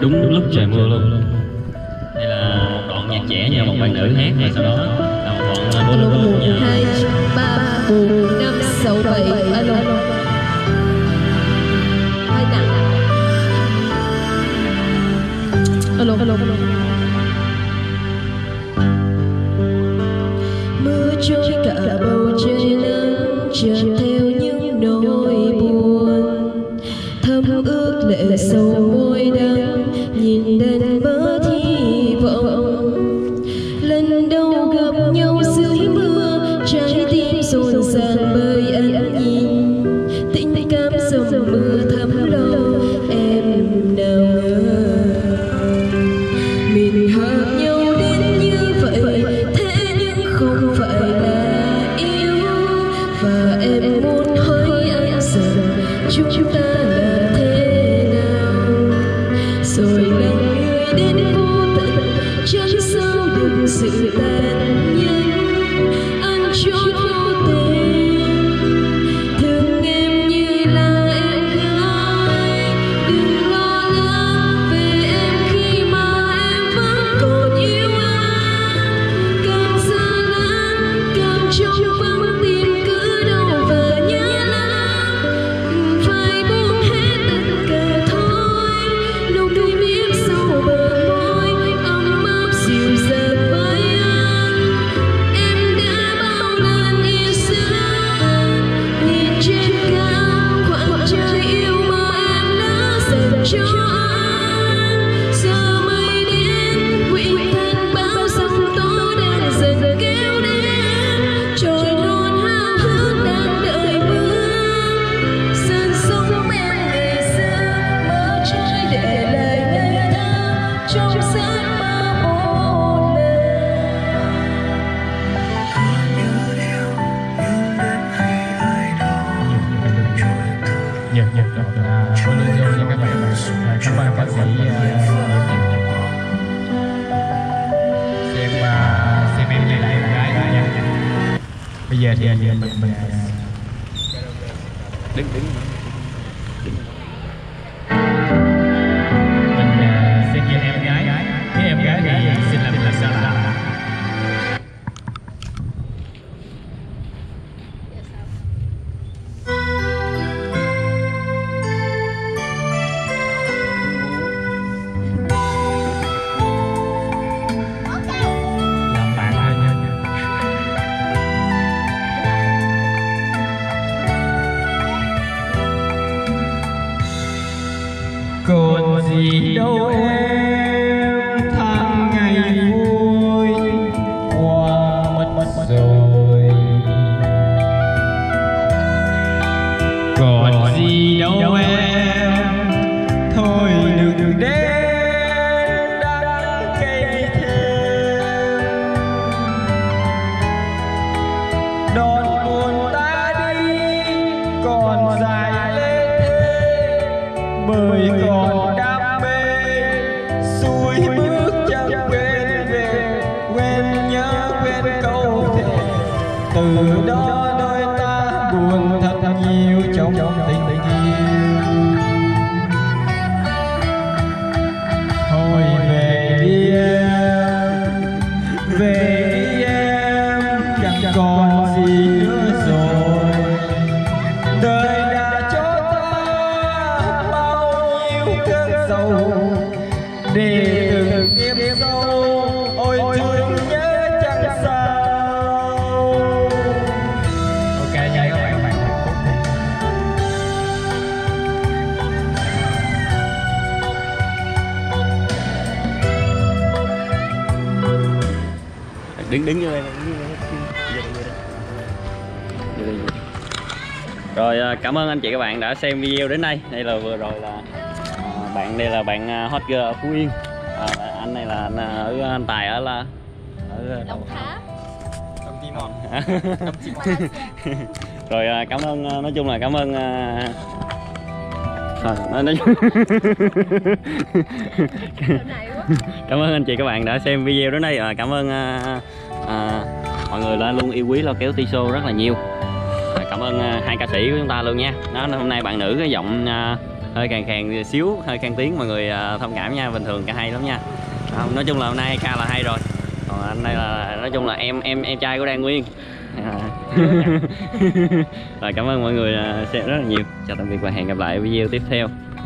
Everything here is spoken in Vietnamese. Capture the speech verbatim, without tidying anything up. Đúng, đúng lúc trời mưa luôn. Đây là một đoạn nhạc trẻ như một bạn nữ hát, và sau đó là một đoạn bolero như hai ba bốn năm sáu bảy alo. Hai nặng. Alo alo alo. Mưa trôi cả bầu trời nắng tràn theo những nỗi buồn thấm ướt lệ sầu môi đắng nhìn đến bờ hy vọng lần đầu gặp nhau dưới mưa trái tim rộn ràng bởi ánh nhìn tình cảm dòng mưa thấm lâu em nào mình hợp nhau đến như vậy thế nhưng không phải là yêu và em muốn hỏi anh rằng chúng ta là thế nào rồi là người đến vô tận chẳng sao được sự tàn nhẫn anh chốn vô tình thương em như là em gái đừng lo lắng về em khi mà em vẫn còn yêu anh càng xa lắm càng trong vắng tim cứ đau và nhớ lắm phải buông hết tất cả thôi lúc tôi biết sau bờ môi ấm áp dịu dàng với anh em đã bao lần yêu sớm nhìn trên cao khoảng trời yêu mà em đã dành cho anh giờ mới đến quyện thành bão giông tố đang dần kéo đến trời luôn háo hức đang đợi bước sân sông em ngày xưa mơ chơi để lại ngây thơ trong giấc mơ buồn Dạ, dạ, dạ, dạ. Vâng, lưu cho các bạn, à, các bạn ca sĩ xem à, xem em này là gái gái nha. Bây giờ thì anh em mình mình đứng đứng mình à, xem như em gái gái, cái em gái thì xin làm là sao là còn gì đâu em tháng ngày vui qua mất mất rồi còn gì đâu em thôi đừng đến đắng cay thêm đón buồn ta đi còn dài lên thế bởi còn từ đó đôi ta buồn thật nhiều trong tình yêu hồi về đi em về đi em chẳng còn gì nữa rồi đời đã cho ta bao nhiêu cơn sầu để từng kiếp sâu ôi thương nhớ chẳng sao đứng đứng như đây, đứng như đây. Như đây. Rồi cảm ơn anh chị các bạn đã xem video đến đây. Đây là vừa rồi là à, bạn đây là bạn hot girl ở Phú Yên, à, anh này là anh, ở anh Tài ở là ở Đồng Tháp, Đồng Timon. Rồi cảm ơn, nói chung là cảm ơn. À, cảm ơn anh chị các bạn đã xem video đến đây. À, cảm ơn à, à, mọi người là luôn yêu quý lo kéo ti sô rất là nhiều. À, cảm ơn à, hai ca sĩ của chúng ta luôn nha. Đó, hôm nay bạn nữ cái giọng à, hơi khàn khàn xíu, hơi khang tiếng, mọi người thông cảm nha, bình thường ca hay lắm nha. Không, nói chung là hôm nay ca là hay rồi, còn anh đây là nói chung là em em em trai của Đan Nguyên. Rồi, cảm ơn mọi người xem rất là nhiều. Chào tạm biệt và hẹn gặp lại ở video tiếp theo.